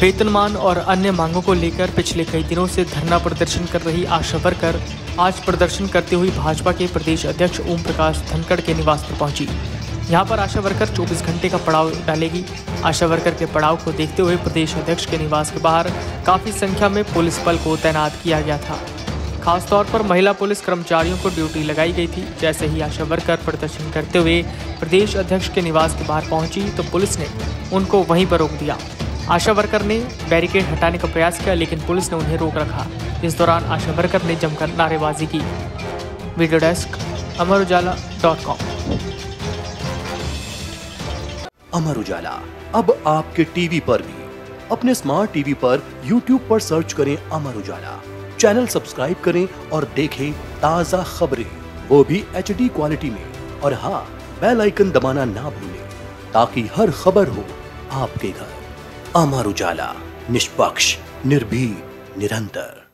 वेतनमान और अन्य मांगों को लेकर पिछले कई दिनों से धरना प्रदर्शन कर रही आशा वर्कर आज प्रदर्शन करते हुए भाजपा के प्रदेश अध्यक्ष ओम प्रकाश धनखड़ के निवास पर पहुंची। यहां पर आशा वर्कर 24 घंटे का पड़ाव डालेगी। आशा वर्कर के पड़ाव को देखते हुए प्रदेश अध्यक्ष के निवास के बाहर काफ़ी संख्या में पुलिस बल को तैनात किया गया था। खासतौर पर महिला पुलिस कर्मचारियों को ड्यूटी लगाई गई थी। जैसे ही आशा वर्कर प्रदर्शन करते हुए प्रदेश अध्यक्ष के निवास के बाहर पहुँची तो पुलिस ने उनको वहीं पर रोक दिया। आशा वर्कर ने बैरिकेड हटाने का प्रयास किया लेकिन पुलिस ने उन्हें रोक रखा। इस दौरान आशा वर्कर ने जमकर नारेबाजी की। वीडियो डेस्क अमर उजाला.com। अमर उजाला अब आपके टीवी पर भी। अपने स्मार्ट टीवी पर YouTube पर सर्च करें अमर उजाला चैनल, सब्सक्राइब करें और देखें ताज़ा खबरें, वो भी HD क्वालिटी में। और हाँ, बेल आइकन दबाना ना भूलें ताकि हर खबर हो आपके घर। अमर उजाला, निष्पक्ष, निर्भीक, निरंतर।